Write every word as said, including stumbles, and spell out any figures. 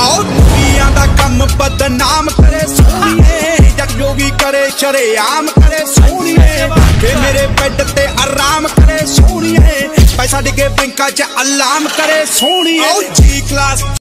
और दुनिया का कम बदनाम करे सोनिए, जो भी करे शरेआम करे सोनिए, के मेरे बेड ते आराम करे सोनिए, पैसा डिगे बैंक च अलाम करे सोनिए। जी क्लास।